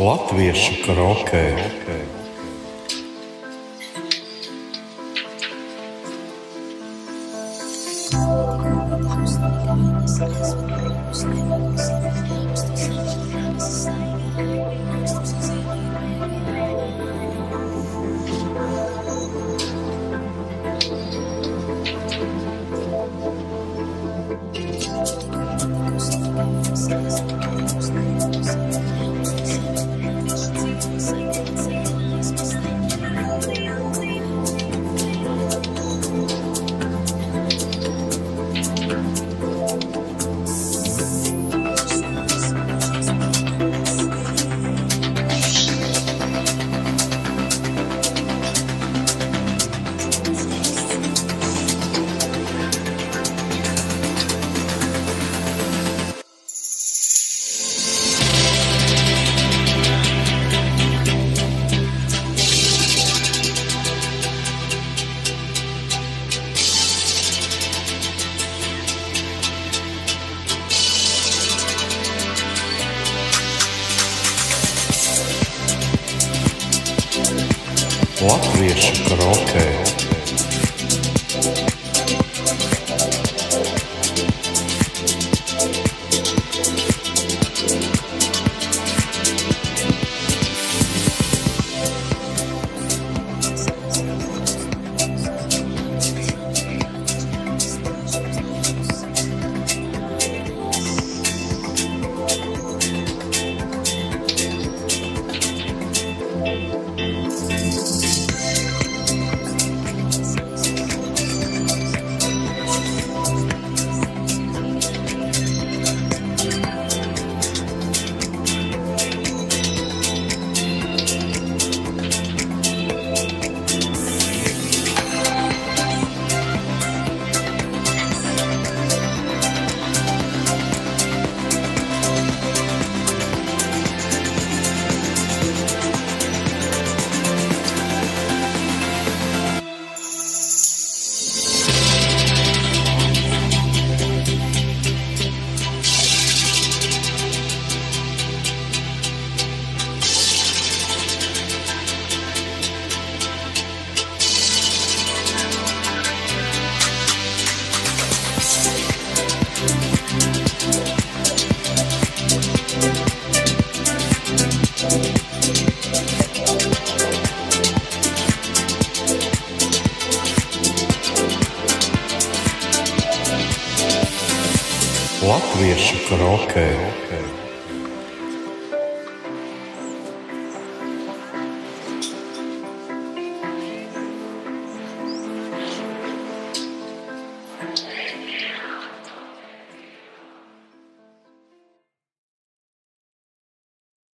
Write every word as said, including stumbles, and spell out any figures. Latviešu krokejs. Latviešu krokejs. Latviešu krokejs.